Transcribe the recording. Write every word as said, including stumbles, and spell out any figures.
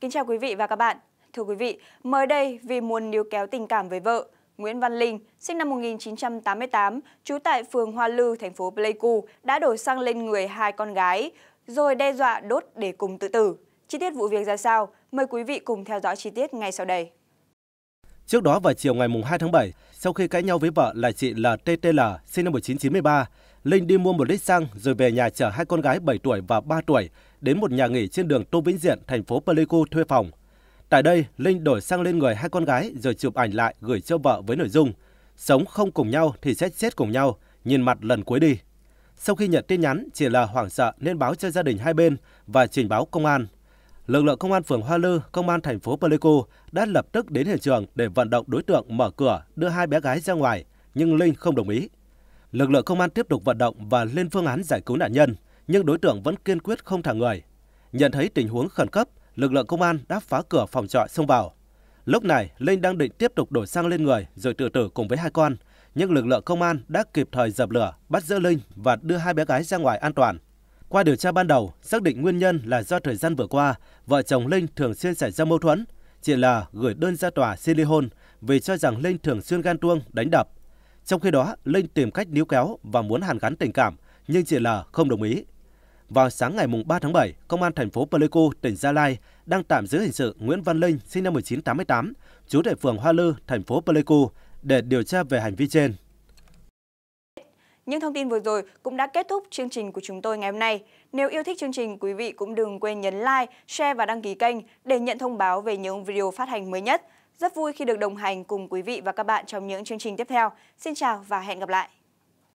Kính chào quý vị và các bạn. Thưa quý vị, mới đây vì muốn níu kéo tình cảm với vợ, Nguyễn Văn Linh, sinh năm một nghìn chín trăm tám mươi tám, trú tại phường Hoa Lư, thành phố Pleiku, đã đổ xăng lên người hai con gái, rồi đe dọa đốt để cùng tự tử. Chi tiết vụ việc ra sao? Mời quý vị cùng theo dõi chi tiết ngay sau đây. Trước đó vào chiều ngày hai tháng bảy, sau khi cãi nhau với vợ là chị L T T L, sinh năm một nghìn chín trăm chín mươi ba, Linh đi mua một lít xăng rồi về nhà chở hai con gái bảy tuổi và ba tuổi đến một nhà nghỉ trên đường Tô Vĩnh Diện, thành phố Pleiku thuê phòng. Tại đây, Linh đổ xăng lên người hai con gái rồi chụp ảnh lại gửi cho vợ với nội dung sống không cùng nhau thì sẽ chết cùng nhau, nhìn mặt lần cuối đi. Sau khi nhận tin nhắn, chị L hoảng sợ nên báo cho gia đình hai bên và trình báo công an. Lực lượng công an phường Hoa Lư, công an thành phố Pleiku đã lập tức đến hiện trường để vận động đối tượng mở cửa đưa hai bé gái ra ngoài, nhưng Linh không đồng ý. Lực lượng công an tiếp tục vận động và lên phương án giải cứu nạn nhân, nhưng đối tượng vẫn kiên quyết không thả người. Nhận thấy tình huống khẩn cấp, lực lượng công an đã phá cửa phòng trọ xông vào. Lúc này, Linh đang định tiếp tục đổ xăng lên người rồi tự tử cùng với hai con, nhưng lực lượng công an đã kịp thời dập lửa, bắt giữ Linh và đưa hai bé gái ra ngoài an toàn. Qua điều tra ban đầu, xác định nguyên nhân là do thời gian vừa qua, vợ chồng Linh thường xuyên xảy ra mâu thuẫn. Chị L gửi đơn ra tòa xin ly hôn vì cho rằng Linh thường xuyên ghen tuông, đánh đập. Trong khi đó, Linh tìm cách níu kéo và muốn hàn gắn tình cảm, nhưng chị L không đồng ý. Vào sáng ngày ba tháng bảy, Công an thành phố Pleiku, tỉnh Gia Lai đang tạm giữ hình sự Nguyễn Văn Linh, sinh năm một nghìn chín trăm tám mươi tám, trú tại phường Hoa Lư, thành phố Pleiku để điều tra về hành vi trên. Những thông tin vừa rồi cũng đã kết thúc chương trình của chúng tôi ngày hôm nay. Nếu yêu thích chương trình, quý vị cũng đừng quên nhấn like, share và đăng ký kênh để nhận thông báo về những video phát hành mới nhất. Rất vui khi được đồng hành cùng quý vị và các bạn trong những chương trình tiếp theo. Xin chào và hẹn gặp lại!